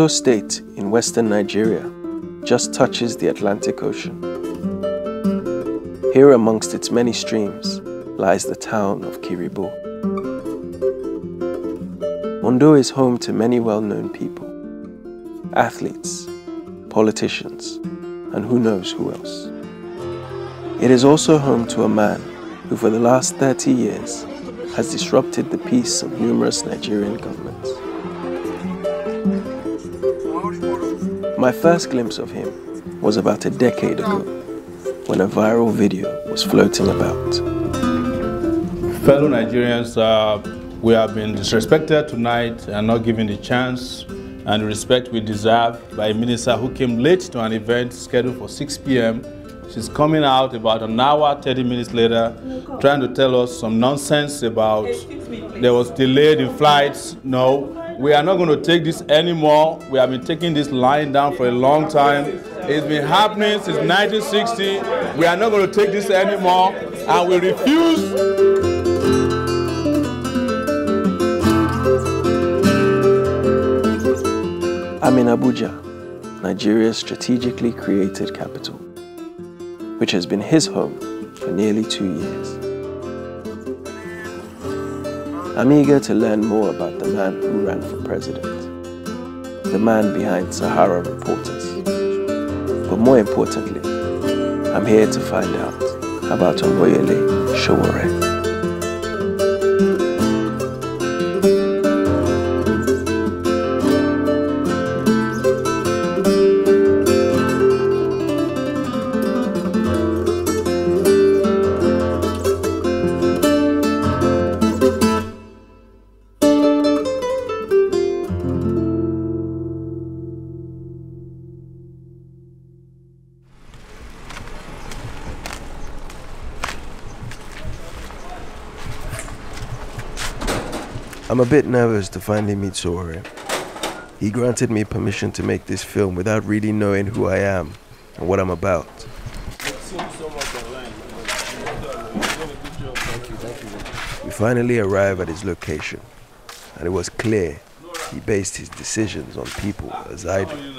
Ondo State in western Nigeria just touches the Atlantic Ocean. Here amongst its many streams lies the town of Kiribo. Ondo is home to many well-known people, athletes, politicians, and who knows who else. It is also home to a man who for the last 30 years has disrupted the peace of numerous Nigerian governments. My first glimpse of him was about a decade ago when a viral video was floating about. Fellow Nigerians, we have been disrespected tonight and not given the chance and respect we deserve by a minister who came late to an event scheduled for 6 p.m. She's coming out about an hour, 30 minutes later, trying to tell us some nonsense about there was delayed in flights. No, we are not going to take this anymore. We have been taking this lying down for a long time. It's been happening since 1960. We are not going to take this anymore, and we refuse. I'm in Abuja, Nigeria's strategically created capital, which has been his home for nearly 2 years. I'm eager to learn more about the man who ran for president, the man behind Sahara Reporters. But more importantly, I'm here to find out about Omoyele Sowore. I'm a bit nervous to finally meet Sowore. He granted me permission to make this film without really knowing who I am and what I'm about. We finally arrived at his location, and it was clear he based his decisions on people as I do.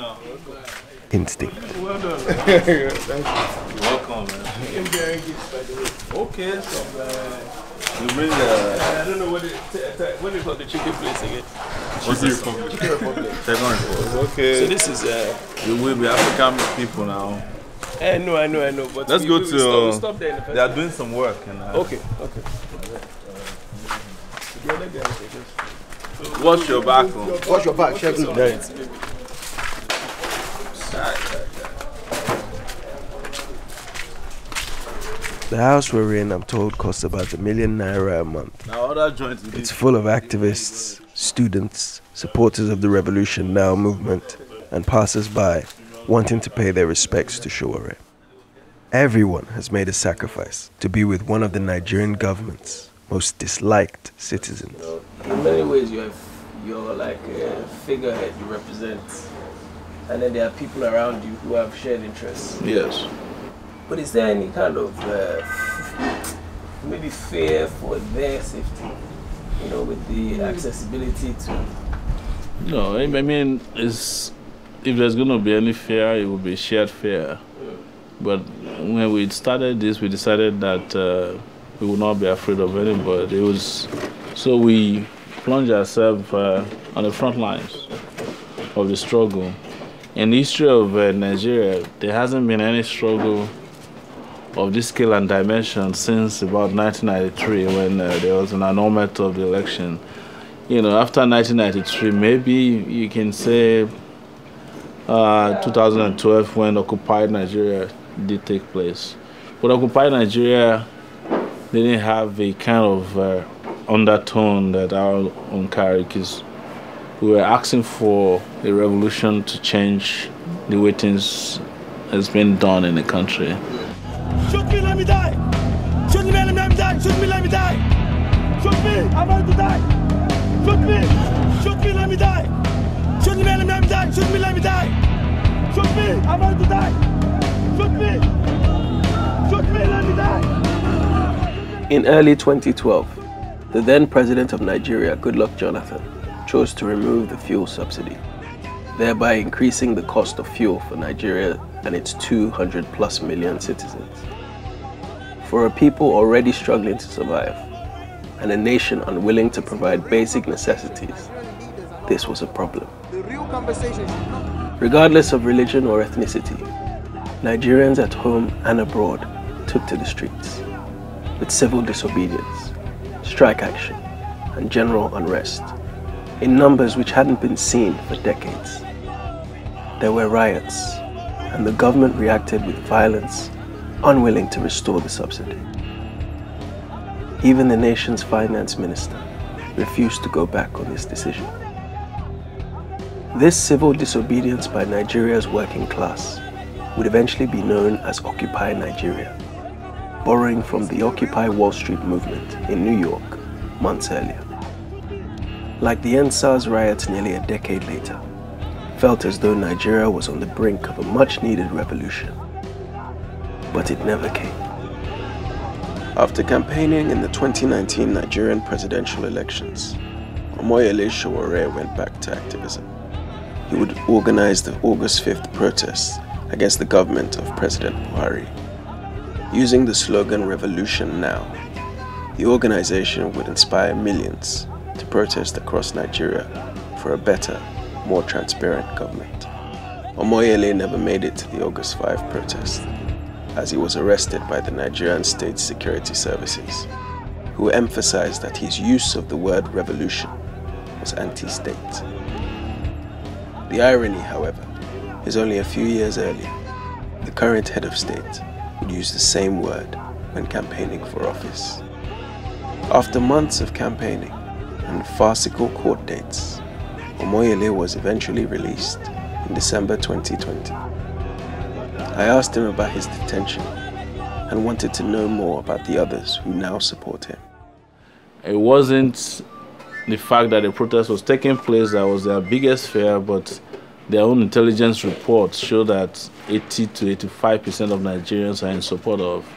Instinct. Well done. Thank you. Welcome, man. Okay, so you bring the... I don't know what is called the chicken place again. What's the Republic? Chicken Republic. Okay. So this is... You will be African people now. No, I know. But let's go to... We'll stop there in the first they are doing some work. And, okay. Wash your back. Wash your back. Check it. There it is. The house we're in, I'm told, costs about ₦1 million a month. It's full of activists, students, supporters of the Revolution Now movement, and passers-by wanting to pay their respects to Sowore. Everyone has made a sacrifice to be with one of the Nigerian government's most disliked citizens. In many ways, you're like a figurehead you represent, and then there are people around you who have shared interests. Yes. But is there any kind of maybe fear for their safety, you know, with the accessibility to? No, I mean, if there's going to be any fear, it will be shared fear. Yeah. But when we started this, we decided that we would not be afraid of anybody. It was, so we plunged ourselves on the front lines of the struggle. In the history of Nigeria, there hasn't been any struggle of this scale and dimension since about 1993, when there was an annulment of the election. You know, after 1993, maybe you can say 2012, when Occupy Nigeria did take place. But Occupy Nigeria didn't have a kind of undertone that our own carried. We were asking for a revolution to change the way things has been done in the country. Shoot me, let me die! Shoot me, let me die! Shoot me, let me die! Shoot me, I'm about to die! Shoot me, let me die! Shoot me, let me die! Shoot me, let me die! Shoot me, I'm about to die! Shoot me, let me die! In early 2012, the then president of Nigeria, Goodluck Jonathan, chose to remove the fuel subsidy. thereby increasing the cost of fuel for Nigeria and its 200+ million citizens. For a people already struggling to survive, and a nation unwilling to provide basic necessities, this was a problem. Regardless of religion or ethnicity, Nigerians at home and abroad took to the streets, with civil disobedience, strike action, and general unrest, in numbers which hadn't been seen for decades. There were riots, and the government reacted with violence, unwilling to restore the subsidy. Even the nation's finance minister refused to go back on this decision. This civil disobedience by Nigeria's working class would eventually be known as Occupy Nigeria, borrowing from the Occupy Wall Street movement in New York months earlier. Like the End SARS riots nearly a decade later, felt as though Nigeria was on the brink of a much-needed revolution. But it never came. After campaigning in the 2019 Nigerian presidential elections, Omoyele Sowore went back to activism. He would organize the August 5th protests against the government of President Buhari. Using the slogan Revolution Now, the organization would inspire millions to protest across Nigeria for a better, more transparent government. Omoyele never made it to the August 5 protest, as he was arrested by the Nigerian State Security Services, who emphasized that his use of the word revolution was anti-state. The irony, however, is only a few years earlier, the current head of state would use the same word when campaigning for office. After months of campaigning and farcical court dates, Omoyele was eventually released in December 2020. I asked him about his detention and wanted to know more about the others who now support him. It wasn't the fact that the protest was taking place that was their biggest fear, but their own intelligence reports show that 80 to 85% of Nigerians are in support of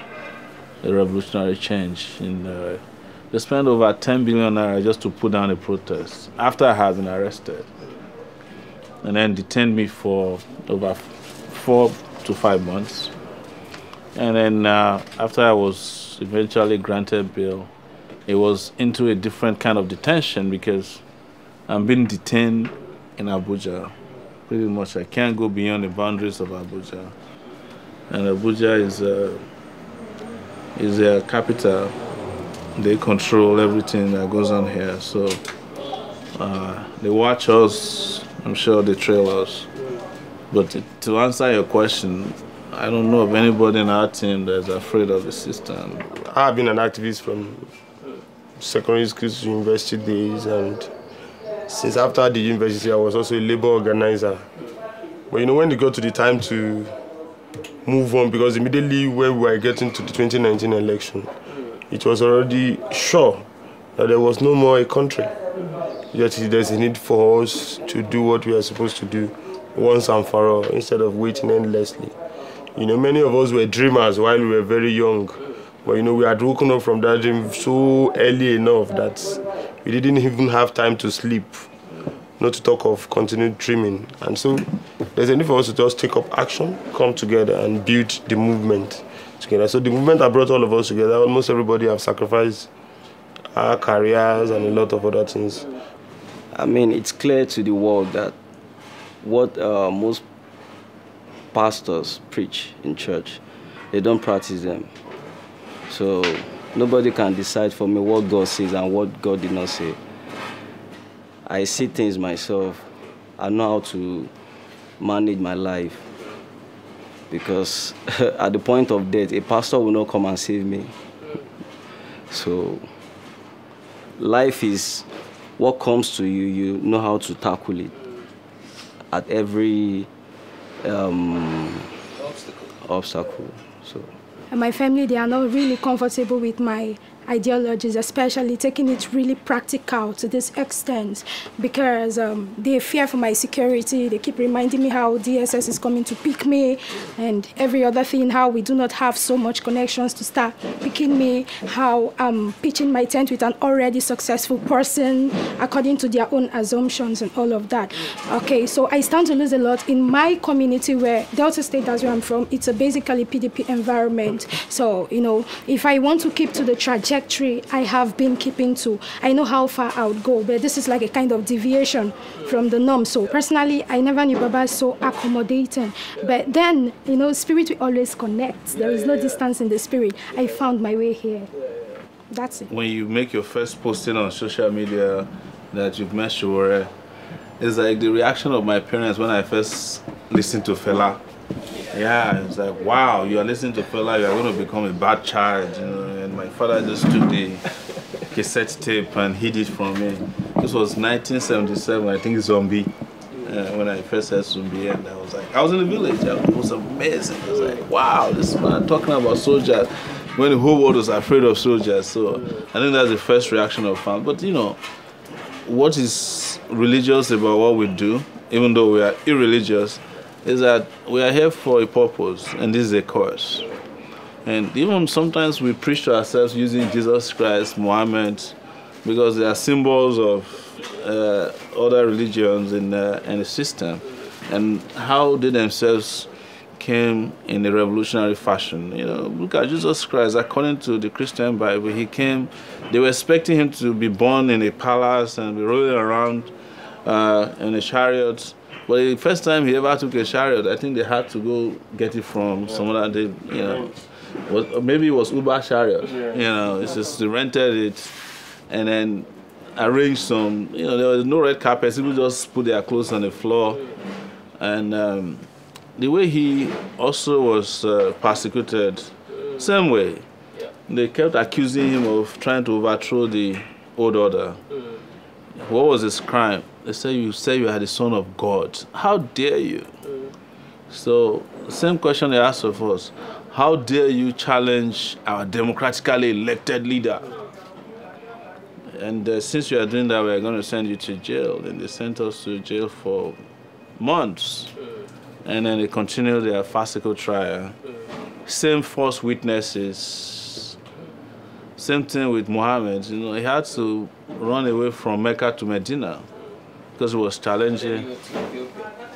the revolutionary change. They spent over 10 billion naira just to put down the protest after I had been arrested, and then detained me for over 4 to 5 months, and then after I was eventually granted bail, it was into a different kind of detention because I'm being detained in Abuja. Pretty much I can't go beyond the boundaries of Abuja, and Abuja is their capital. They control everything that goes on here, so they watch us, I'm sure they trail us. But to answer your question, I don't know of anybody in our team that's afraid of the system. I've been an activist from secondary school to university days, and since after the university, I was also a labor organizer. But you know, when it got to the time to move on, because immediately when we were getting to the 2019 election, it was already sure that there was no more a country. Yet there's a need for us to do what we are supposed to do once and for all, instead of waiting endlessly. You know, many of us were dreamers while we were very young, but you know, we had woken up from that dream so early enough that we didn't even have time to sleep, not to talk of continued dreaming. And so there's a need for us to just take up action, come together and build the movement together. So the movement that brought all of us together, almost everybody have sacrificed our careers and a lot of other things. I mean, it's clear to the world that what most pastors preach in church, they don't practice them. So nobody can decide for me what God says and what God did not say. I see things myself. I know how to manage my life, because at the point of death, a pastor will not come and save me. So life is what comes to you, you know how to tackle it. At every obstacle. So. And my family, they are not really comfortable with my ideologies, especially taking it really practical to this extent, because they fear for my security. They keep reminding me how DSS is coming to pick me and every other thing, how we do not have so much connections to start picking me, how I'm pitching my tent with an already successful person according to their own assumptions and all of that. Okay, so I stand to lose a lot in my community where Delta State, that's where I'm from, it's a basically PDP environment. So, you know, if I want to keep to the trajectory I have been keeping to, I know how far I would go, but this is like a kind of deviation from the norm. So personally, I never knew Baba so accommodating. But then, you know, spirit will always connect. There is no distance in the spirit. I found my way here. That's it. When you make your first posting on social media that you've met Sowore, it's like the reaction of my parents when I first listened to Fela. Yeah, it's like, wow, you are listening to Fela, you are going to become a bad child, you know. And my father just took the cassette tape and hid it from me. This was 1977, I think, Zombie, when I first heard Zombie. And I was like, I was in the village, it was amazing. I was like, wow, this man talking about soldiers, when the whole world was afraid of soldiers. So I think that's the first reaction of fans. But you know, what is religious about what we do, even though we are irreligious, is that we are here for a purpose, and this is a cause. And even sometimes we preach to ourselves using Jesus Christ, Muhammad, because they are symbols of other religions in the system, and how they themselves came in a revolutionary fashion. You know, look at Jesus Christ. According to the Christian Bible, he came. They were expecting him to be born in a palace and be rolling around in a chariot. But the first time he ever took a chariot, I think they had to go get it from someone that they, you know, maybe it was Uber chariot. You know, it's just they rented it and then arranged some, you know, there was no red carpets. People just put their clothes on the floor. And the way he also was persecuted, same way. They kept accusing him of trying to overthrow the old order. What was his crime? They say you are the son of God. How dare you? So, same question they asked of us. How dare you challenge our democratically elected leader? And since you are doing that, we are going to send you to jail. And they sent us to jail for months. And then they continued their physical trial. Same false witnesses. Same thing with Muhammad. You know, he had to run away from Mecca to Medina, because it was challenging.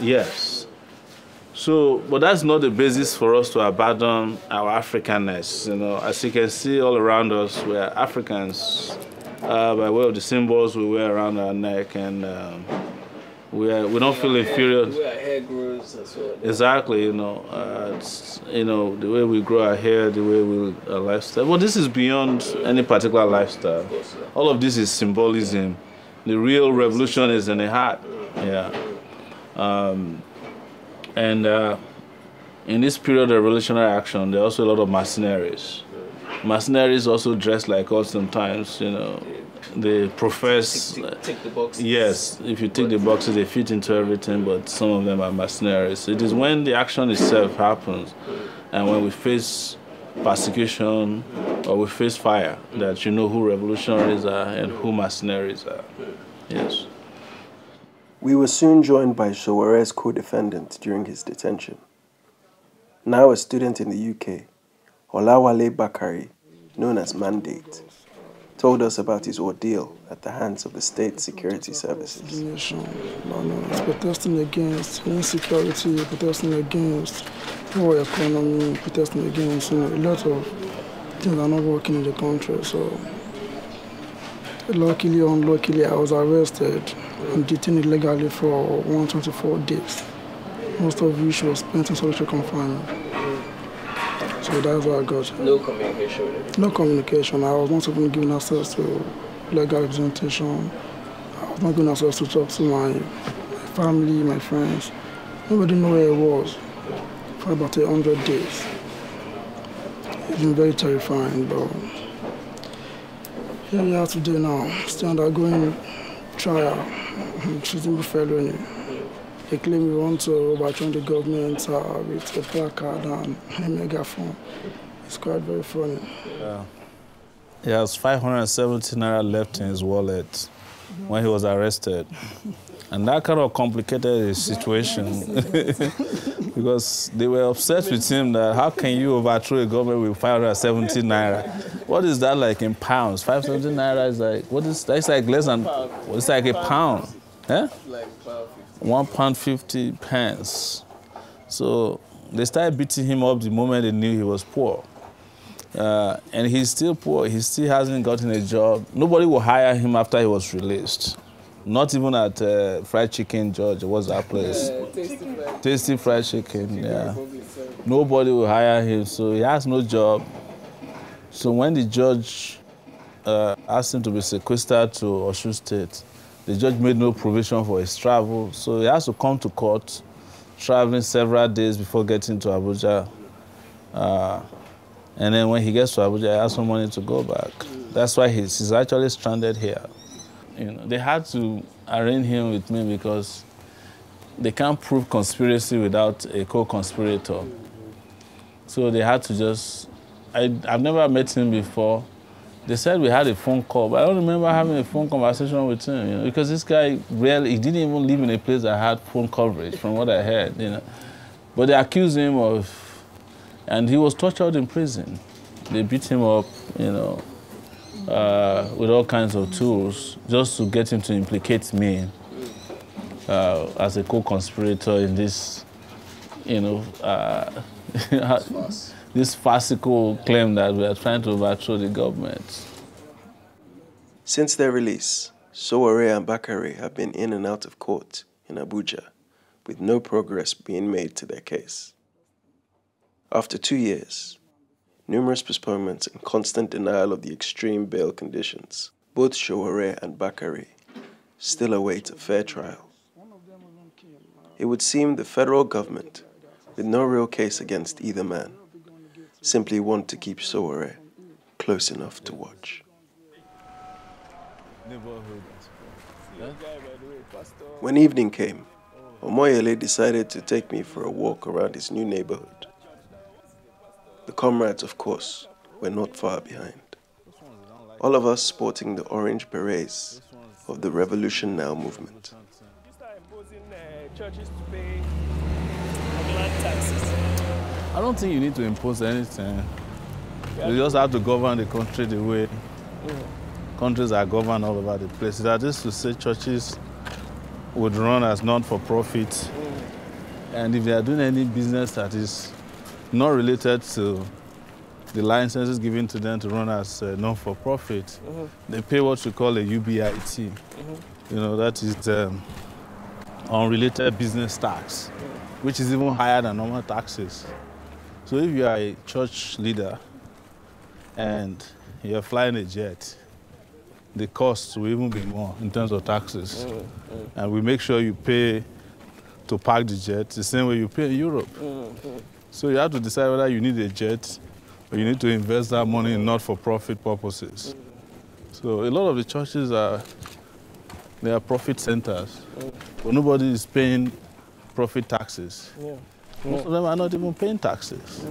Yes. So, but that's not the basis for us to abandon our Africanness. You know, as you can see all around us, we are Africans by way of the symbols we wear around our neck, and we don't feel inferior. We wear hair grows as well. Exactly. You know, it's, you know, the way we grow our hair, the way we lifestyle. Well, this is beyond any particular lifestyle. All of this is symbolism. The real revolution is in the heart, yeah. In this period of revolutionary action, there are also a lot of mercenaries. Mercenaries also dress like us sometimes, you know. They profess... Take the boxes. Yes, if you take the boxes, they fit into everything, but some of them are mercenaries. It is when the action itself happens and when we face persecution or we face fire that you know who revolutionaries are and who mercenaries are. Yes. We were soon joined by Sowore's co-defendant during his detention. Now a student in the UK, Olawale Bakare, known as Mandate, told us about his ordeal at the hands of the state security services. Protesting against insecurity, protesting against poor economy, protesting against, you know, a lot of things are not working in the country. So luckily or unluckily, I was arrested and detained illegally for 124 days, most of which was spent in solitary confinement. So that's what I got. No communication? No communication. I was not even given access to legal representation. I was not given access to talk to my family, my friends. Nobody knew where I was for about 100 days. It's been very terrifying, but here we are today now, still undergoing trial, treason felony. They claim we want to overturn the government with a placard and a megaphone. It's quite very funny. Yeah. He has 570 naira left in his wallet when he was arrested. And that kind of complicated his situation because they were obsessed with him that how can you overthrow a government with 570 naira? What is that like in pounds? 570 naira is like, what is, that's like less than, it's like a pound. Yeah? £1.50. So they started beating him up the moment they knew he was poor. And he's still poor. He still hasn't gotten a job. Nobody will hire him after he was released. Not even at Fried Chicken, George. What's that place? Tasty Fried Chicken, yeah. Nobody will hire him, so he has no job. So when the judge asked him to be sequestered to Osun State, the judge made no provision for his travel, so he has to come to court, traveling several days before getting to Abuja. And then when he gets to Abuja, he has no money to go back. That's why he's actually stranded here. You know, they had to arraign him with me because they can't prove conspiracy without a co-conspirator. So they had to just, I've never met him before. They said we had a phone call, but I don't remember having a phone conversation with him, you know, because this guy really, he didn't even live in a place that had phone coverage from what I heard, you know. But they accused him of, and he was tortured in prison. They beat him up, you know. With all kinds of tools, just to get him to implicate me as a co-conspirator in this, you know, this farcical claim that we are trying to overthrow the government. Since their release, Sowore and Bakare have been in and out of court in Abuja, with no progress being made to their case. After 2 years, numerous postponements and constant denial of the extreme bail conditions, both Sowore and Bakare still await a fair trial. It would seem the federal government, with no real case against either man, simply want to keep Sowore close enough to watch. When evening came, Omoyele decided to take me for a walk around his new neighborhood. The comrades, of course, were not far behind. All of us sporting the orange berets of the Revolution Now movement. I don't think you need to impose anything. You just have to govern the country the way countries are governed all over the place. That is to say, churches would run as non-for-profit, and if they are doing any business that is not related to the licenses given to them to run as non-for-profit, they pay what we call a UBIT, you know, that is unrelated business tax, which is even higher than normal taxes. So if you are a church leader and you're flying a jet, the costs will even be more in terms of taxes. And we make sure you pay to park the jet the same way you pay in Europe. So you have to decide whether you need a jet or you need to invest that money in not-for-profit purposes. So a lot of the churches are profit centers, but nobody is paying profit taxes. Most of them are not even paying taxes.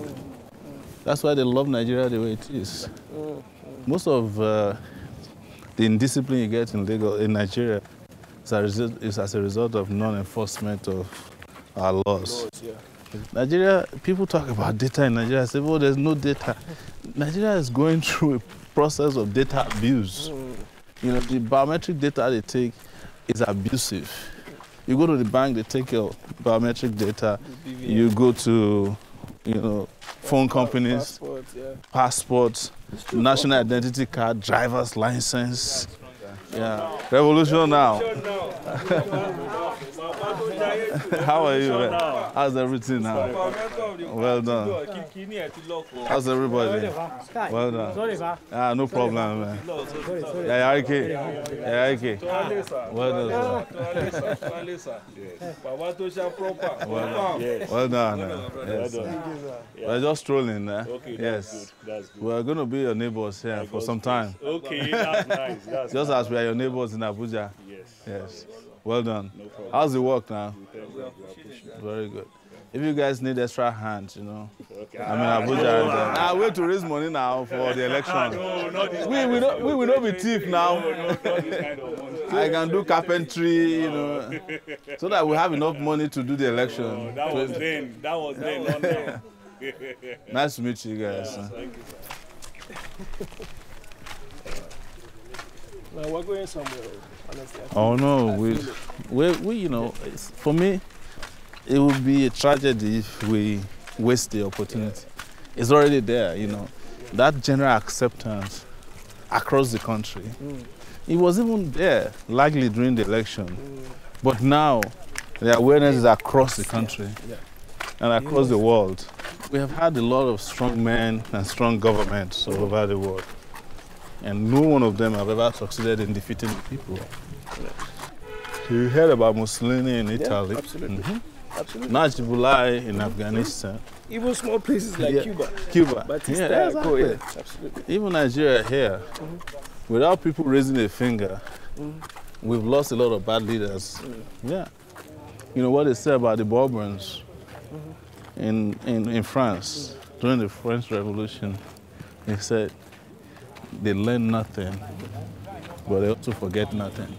That's why they love Nigeria the way it is. Most of the indiscipline you get in Nigeria is as a result of non-enforcement of our laws. Nigeria, people talk about data in Nigeria, say, oh, there's no data. Nigeria is going through a process of data abuse. You know, the biometric data they take is abusive. You go to the bank, they take your biometric data. You go to, you know, phone companies, passports, national identity card, driver's license. Yeah, Revolution Now. How are you? How's everything now? Well done. How's everybody? Well done. Ah, no problem, man. Yeah, okay. Yeah, okay. Well done, sir. Well done. Yes. We're just strolling, yes. We're going to be your neighbors here for some time. Okay, that's nice. Just as we are your neighbors in Abuja. Yes. Yes. Well done. No problem. How's the work now? Very good. If you guys need extra hands, you know. Okay. I mean, Abuja. I wait to raise money now for the election. No, not this we will not be thief now. No, not this kind of money. I can do carpentry, you know, so that we have enough money to do the election. Oh, that was then. That was then. Not now. Nice to meet you guys. Yeah, thank you, sir. Well, we're going somewhere. Honestly, oh no, we you know, it's, for me, it would be a tragedy if we waste the opportunity. Yeah. It's already there, you know. Yeah. That general acceptance across the country, it was even there, likely during the election, but now the awareness is across the country and across the world. We have had a lot of strong men and strong governments all over the world, and no one of them have ever succeeded in defeating the people. You heard about Mussolini in Italy, absolutely. Absolutely. Najibullah in Afghanistan. Even small places like Cuba. Batista, exactly. Absolutely. Even Nigeria here, without people raising a finger, we've lost a lot of bad leaders. Yeah. You know what they say about the Bourbons in France during the French Revolution? They said they learn nothing, but they also forget nothing.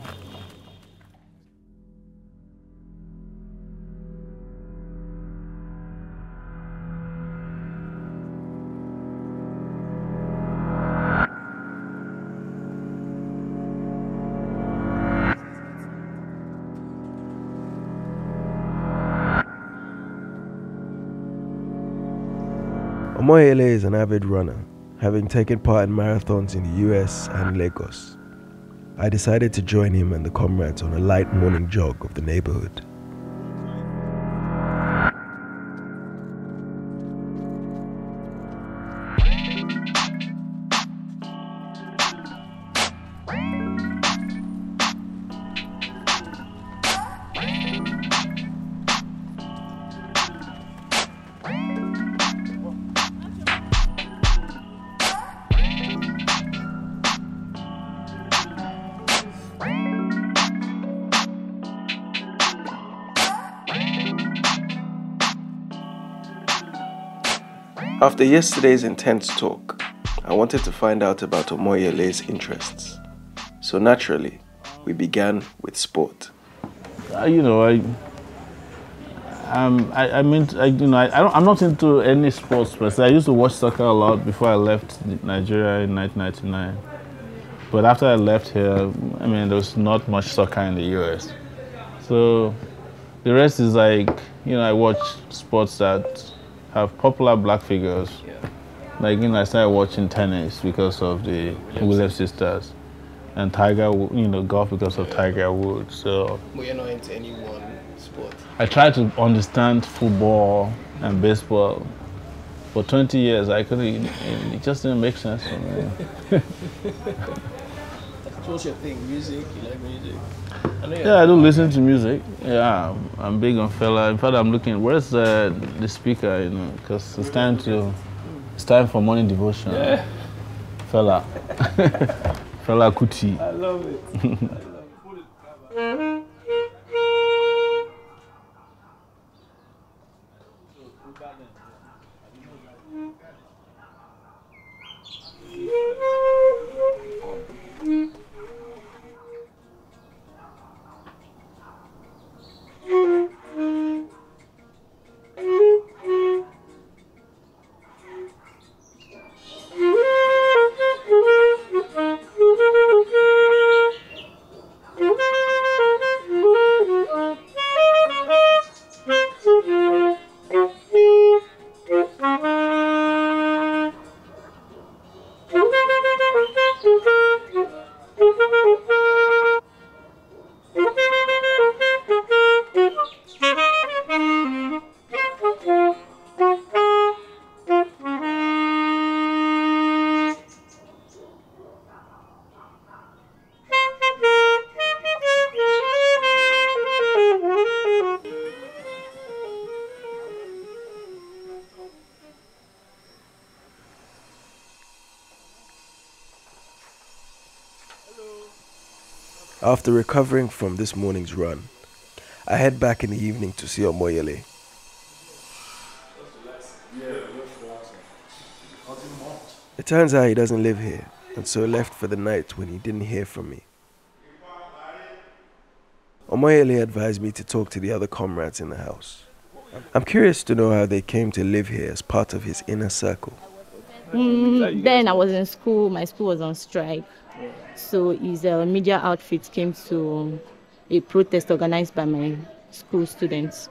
Omoyele is an avid runner, having taken part in marathons in the US and Lagos. I decided to join him and the comrades on a light morning jog of the neighborhood. After yesterday's intense talk, I wanted to find out about Omoyele's interests. So naturally, we began with sport. You know, I'm not into any sports per se. I used to watch soccer a lot before I left Nigeria in 1999. But after I left here, I mean, there was not much soccer in the US. So the rest is like, you know, I watch sports that have popular black figures. Like, you know, I started watching tennis because of the Williams sisters, and Tiger, you know, golf because of Tiger Woods. So you're not into any one sport? I tried to understand football and baseball for 20 years. I couldn't, it just didn't make sense for me. What's your thing, music? You like music? Yeah, I do listen to music. Yeah, I'm big on Fela. In fact, I'm looking, where's the speaker, you know, because it's time for morning devotion. Yeah. Fela. Fela Kuti. I love it. After recovering from this morning's run, I head back in the evening to see Omoyele. turns out he doesn't live here, and so left for the night when he didn't hear from me. Omoyele advised me to talk to the other comrades in the house. I'm curious to know how they came to live here as part of his inner circle. Then I was in school, my school was on strike. So his media outfit came to a protest organized by my school students.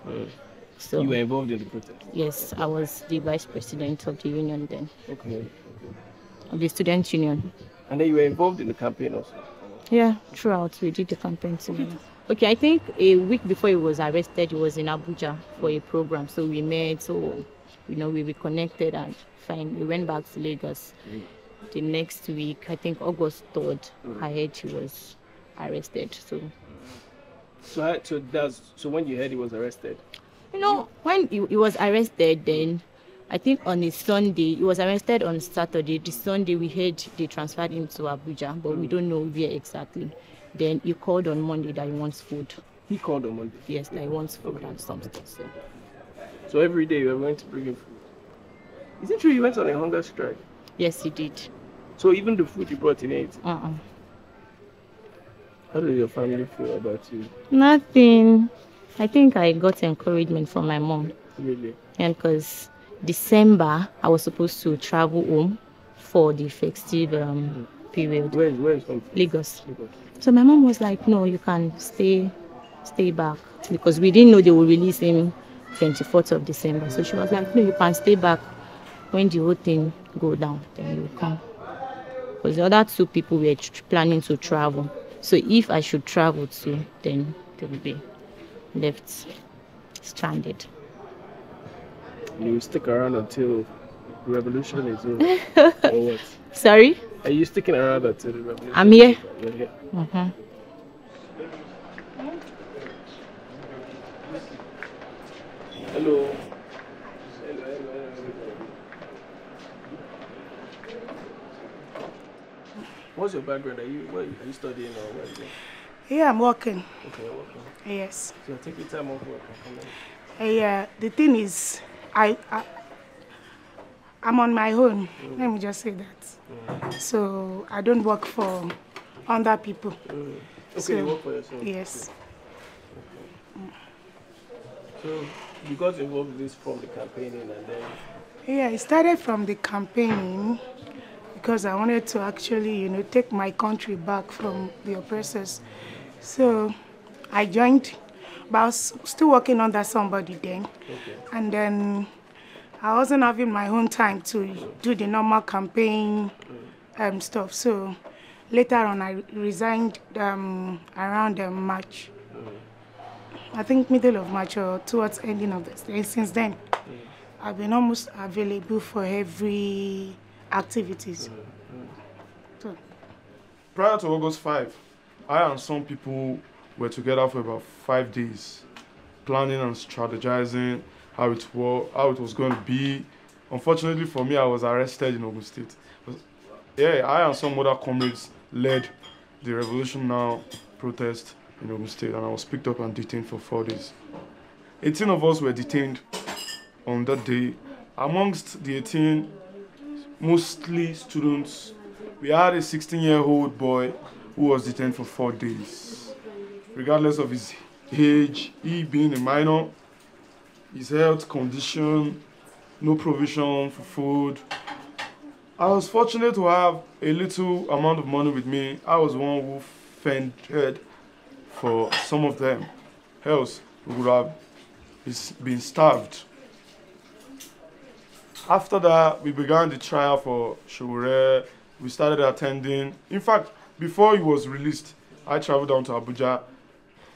So you were involved in the protest? Yes, I was the vice president of the union then. Okay. Of the student union. And then you were involved in the campaign also? Yeah, throughout we did the campaign together. Okay, I think a week before he was arrested, he was in Abuja for a program. So we met, so you know, we reconnected and fine. We went back to Lagos. The next week, I think August 3rd, I heard he was arrested. So when you heard he was arrested? You know, when he was arrested, then I think on a Sunday, he was arrested on Saturday. The Sunday we heard they transferred him to Abuja, but we don't know where exactly. Then he called on Monday that he wants food. He called on Monday? Yes, that he wants food and some stuff. So every day you were going to bring him food? Is it true you went on a hunger strike? Yes, he did. So even the food you brought in ate? How did your family feel about you? Nothing. I think I got encouragement from my mom. Really? And because December, I was supposed to travel home for the festive period. Where is home? Lagos. So my mom was like, no, you can stay back. Because we didn't know they would release him 24th of December. So she was like, no, you can stay back. When the whole thing go down, then you will come. Because the other two people were planning to travel. So if I should travel too, then they will be left stranded. You stick around until the revolution is over. Or what? Sorry? Are you sticking around until the revolution? I'm here. You're here. Hello. What's your background? Are you studying or what? Yeah, I'm working. Okay, you're working. Yes. So take your time off work. Yeah, the thing is, I'm on my own. Let me just say that. So I don't work for other people. Okay, so, you work for yourself. Yes. Okay. So you got involved in this from the campaigning and then? Yeah, it started from the campaigning because I wanted to actually, you know, take my country back from the oppressors. So I joined. But I was still working under somebody then. Okay. And then I wasn't having my own time to do the normal campaign stuff. So later on, I resigned around March. I think middle of March or towards ending of the day. Since then, I've been almost available for every activities. So. Prior to August 5, I and some people were together for about 5 days, planning and strategizing how it was going to be. Unfortunately for me, I was arrested in Ogun State. But yeah, I and some other comrades led the Revolution Now protest in Ogun State, and I was picked up and detained for 4 days. 18 of us were detained on that day. Amongst the 18, mostly students, we had a 16-year-old boy who was detained for 4 days. Regardless of his age, he being a minor, his health condition, no provision for food. I was fortunate to have a little amount of money with me. I was one who fended for some of them. Else, we would have been starved. After that, we began the trial for Sowore. We started attending. In fact, before he was released, I traveled down to Abuja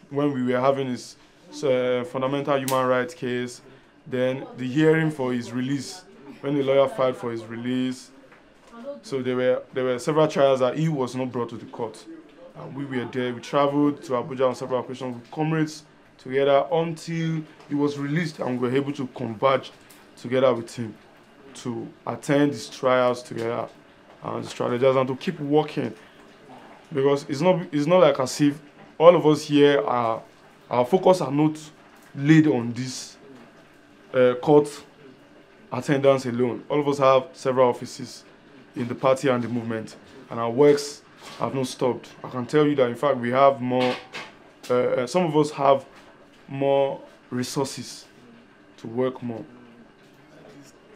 when we were having his fundamental human rights case, then the hearing for his release, when the lawyer filed for his release. So there were several trials that he was not brought to the court. And we were there, we traveled to Abuja on several occasions with comrades together until he was released and we were able to converge together with him to attend these trials together and strategize and to keep working. Because it's not like as if all of us here, our focus are not laid on this court attendance alone. All of us have several offices. in the party and the movement, and our works have not stopped. I can tell you that, in fact, we have more, some of us have more resources to work more.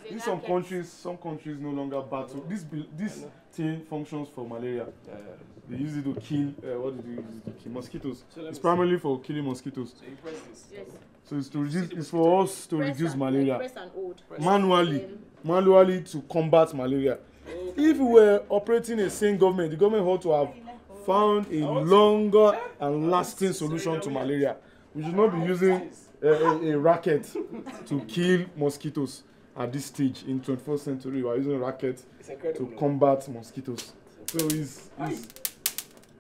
In some countries no longer battle. This thing functions for malaria. They use it to kill, what do they use it to kill? Mosquitoes. It's primarily for killing mosquitoes. So it's to reduce, it's for us to reduce malaria. Manually to combat malaria. If we were operating a sane government, the government ought to have found a longer and lasting solution to malaria. We should not be using a racket to kill mosquitoes. At this stage in 21st century, we are using rackets to combat mosquitoes. So it's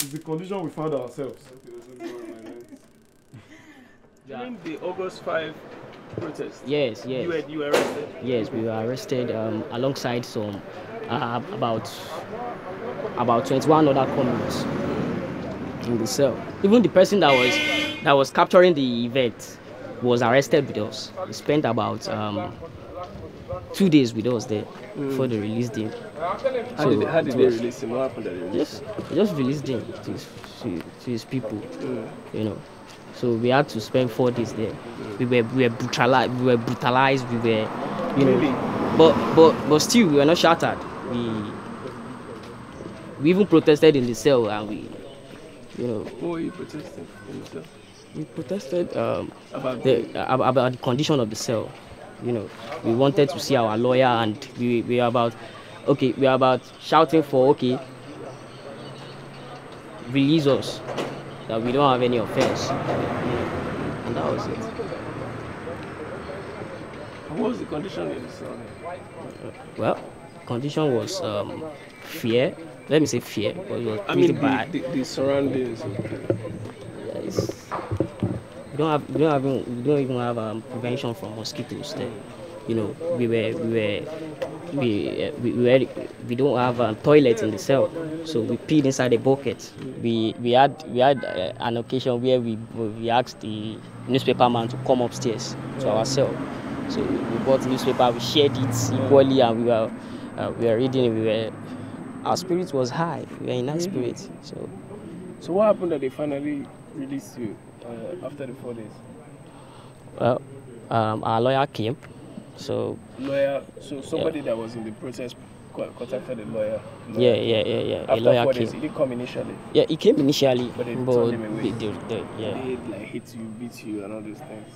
the condition we found ourselves. During the August 5 protest, yes, you were arrested. Yes, we were arrested alongside some about 21 other comrades in the cell. Even the person that was capturing the event was arrested with us. He spent about 2 days with us there for the release day. How did they release him? What happened? Just released him to his people, you know. So we had to spend 4 days there. We were brutalized. We were, you know, but still we were not shattered. We even protested in the cell, and we, you know. What were you protesting in the cell? We protested about the condition of the cell. You know, we wanted to see our lawyer, and we are about shouting for, okay, release us, that we don't have any offense. And that was it. What was the condition in the cell? Well, condition was fear. Let me say fear, because it was bad. The surroundings. Yeah, we don't even have prevention from mosquitoes there. You know, we don't have a toilet in the cell, so we peed inside a bucket. We had an occasion where we asked the newspaper man to come upstairs to our cell. So we bought the newspaper, we shared it equally, and we were reading it. Our spirit was high. We were in that spirit. So what happened that they finally released you? After the 4 days? Well, our lawyer came, so... Lawyer, so somebody that was in the process contacted the lawyer? Yeah. After a lawyer 4 days, he didn't come initially? Yeah, he came initially, but they turned him away. They like, hit you, beat you and all those things?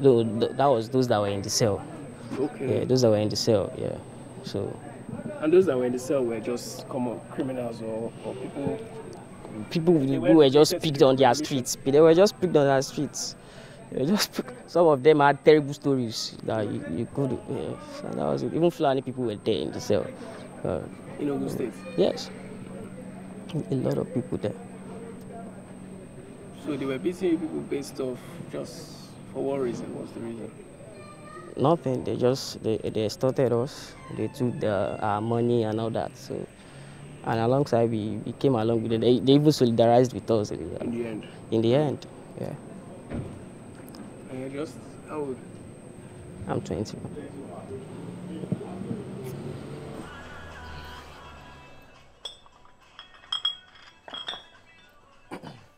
No, that was those that were in the cell. Okay. Yeah, those that were in the cell, yeah. So... And those that were in the cell were just common criminals or people... People who were just picked on their streets. Some of them had terrible stories that you could. So that was it. Even Fulani people were there in the cell. In Ogun State? Yes. A lot of people there. So they were beating people based off just for what reason? What's the reason? Nothing. They extorted us. They took our money and all that. So. And alongside, we came along with it. They even solidarized with us. In the end? In the end, yeah. And you're just how old? I'm 20.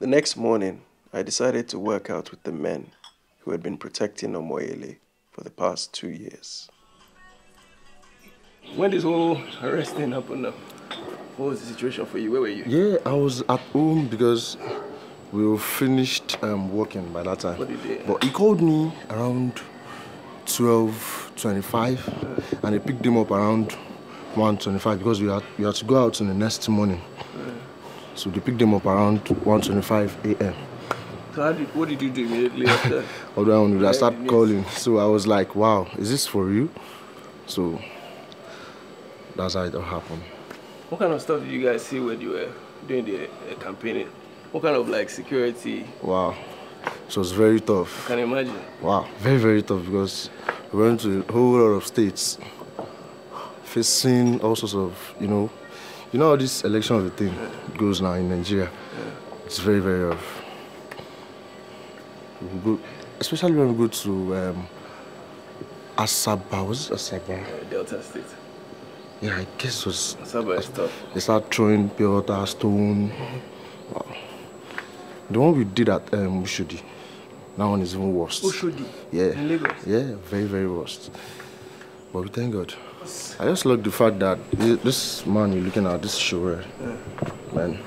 The next morning, I decided to work out with the men who had been protecting Omoyele for the past 2 years. When this whole arresting happened now? What was the situation for you? Where were you? Yeah, I was at home because we were finished working by that time. What did they... But he called me around 12:25, and he picked him up around 1:25 because we had to go out in the next morning. So they picked him up around 1:25 a.m. So what did you do immediately after? I started calling. So I was like, wow, is this for real? So that's how it all happened. What kind of stuff did you guys see when you were doing the campaigning? What kind of like security? Wow, it was very tough. I can imagine. Wow, very, very tough because we went to a whole lot of states facing all sorts of, you know how this election of the thing goes now in Nigeria. Yeah. It's very, very rough. Especially when we go to Asaba, was it Asaba? Delta State. Yeah, I guess they start throwing powder, stone. The one we did at Ushodi, that one is even worse. Ushodi? Yeah. In Lagos? Yeah, very, very worse. But we thank God. I just like the fact that this man you're looking at, this Sowore, man,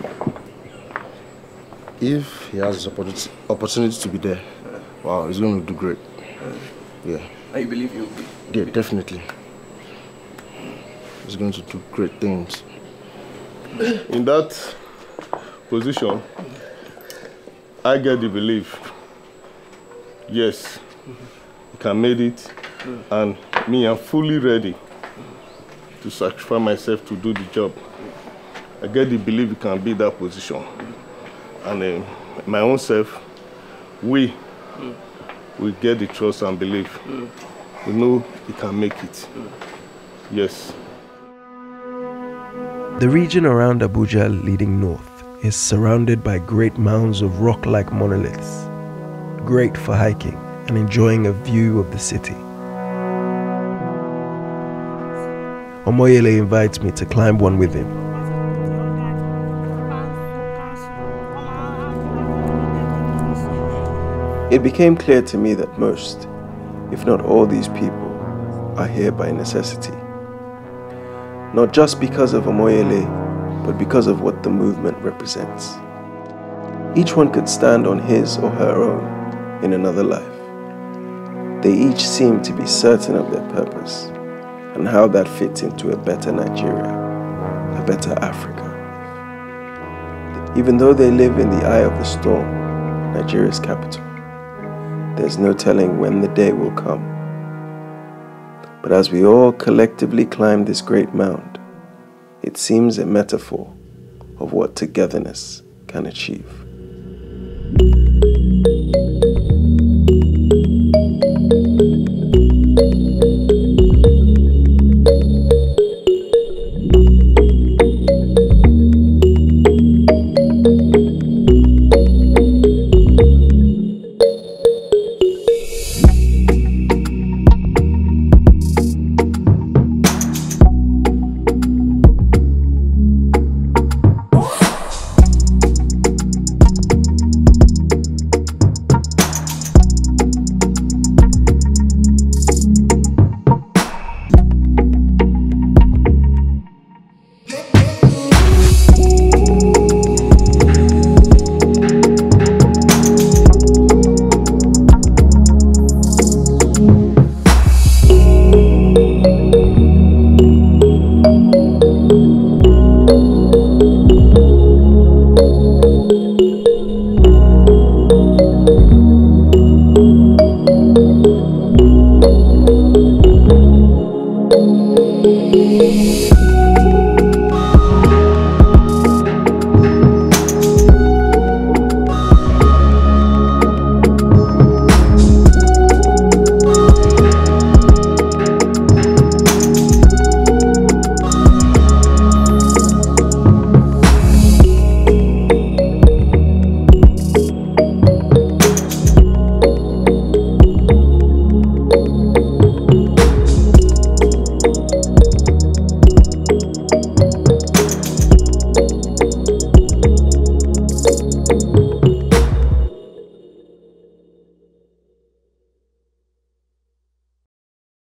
if he has the opportunity to be there, wow, he's going to do great. Yeah. I believe he'll be. Yeah, definitely. He's going to do great things. In that position, I get the belief, yes, he can make it, and me, I'm fully ready to sacrifice myself to do the job. I get the belief he can be that position. And my own self, we get the trust and belief. We know he can make it. Yes. The region around Abuja leading north is surrounded by great mounds of rock-like monoliths, great for hiking and enjoying a view of the city. Omoyele invites me to climb one with him. It became clear to me that most, if not all these people, are here by necessity. Not just because of Omoyele, but because of what the movement represents. Each one could stand on his or her own in another life. They each seem to be certain of their purpose and how that fits into a better Nigeria, a better Africa. Even though they live in the eye of the storm, Nigeria's capital, there's no telling when the day will come. But as we all collectively climb this great mound, it seems a metaphor of what togetherness can achieve.